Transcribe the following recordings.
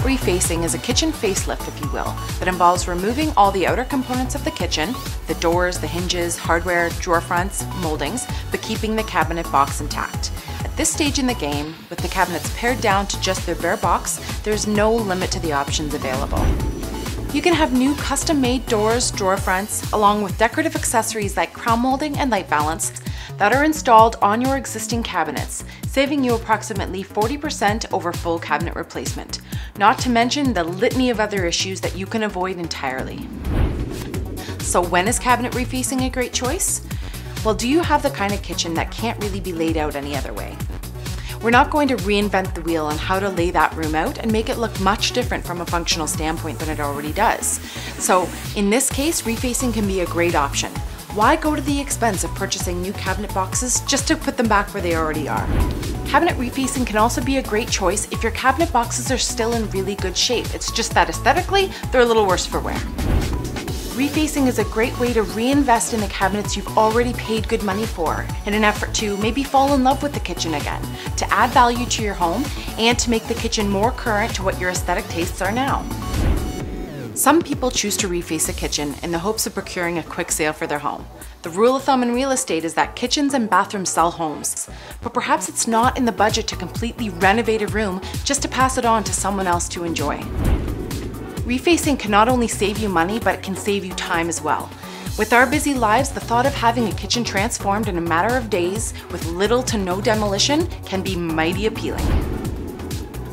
refacing is a kitchen facelift, if you will, that involves removing all the outer components of the kitchen, the doors, the hinges, hardware, drawer fronts, moldings, but keeping the cabinet box intact. At this stage in the game, with the cabinets pared down to just their bare box, there's no limit to the options available. You can have new custom-made doors, drawer fronts, along with decorative accessories like crown molding and light balance that are installed on your existing cabinets, saving you approximately 40% over full cabinet replacement, not to mention the litany of other issues that you can avoid entirely. So when is cabinet refacing a great choice? Well, do you have the kind of kitchen that can't really be laid out any other way? We're not going to reinvent the wheel on how to lay that room out and make it look much different from a functional standpoint than it already does. So in this case, refacing can be a great option. Why go to the expense of purchasing new cabinet boxes just to put them back where they already are? Cabinet refacing can also be a great choice if your cabinet boxes are still in really good shape. It's just that aesthetically, they're a little worse for wear. Refacing is a great way to reinvest in the cabinets you've already paid good money for in an effort to maybe fall in love with the kitchen again, to add value to your home, and to make the kitchen more current to what your aesthetic tastes are now. Some people choose to reface a kitchen in the hopes of procuring a quick sale for their home. The rule of thumb in real estate is that kitchens and bathrooms sell homes, but perhaps it's not in the budget to completely renovate a room just to pass it on to someone else to enjoy. Refacing can not only save you money, but it can save you time as well. With our busy lives, the thought of having a kitchen transformed in a matter of days with little to no demolition can be mighty appealing.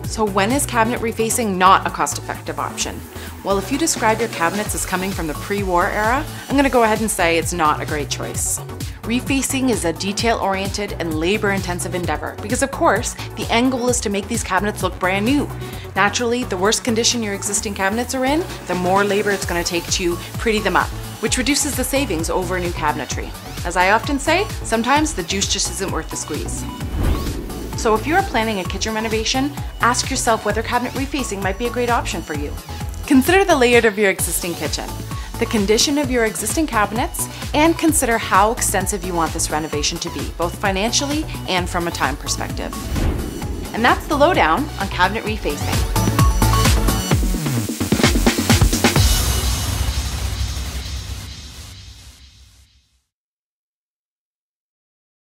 So when is cabinet refacing not a cost-effective option? Well, if you describe your cabinets as coming from the pre-war era, I'm going to go ahead and say it's not a great choice. Refacing is a detail-oriented and labor-intensive endeavor because, of course, the end goal is to make these cabinets look brand new. Naturally, the worse condition your existing cabinets are in, the more labor it's going to take to pretty them up, which reduces the savings over new cabinetry. As I often say, sometimes the juice just isn't worth the squeeze. So if you're planning a kitchen renovation, ask yourself whether cabinet refacing might be a great option for you. Consider the layout of your existing kitchen, the condition of your existing cabinets, and consider how extensive you want this renovation to be, both financially and from a time perspective. And that's the lowdown on cabinet refacing.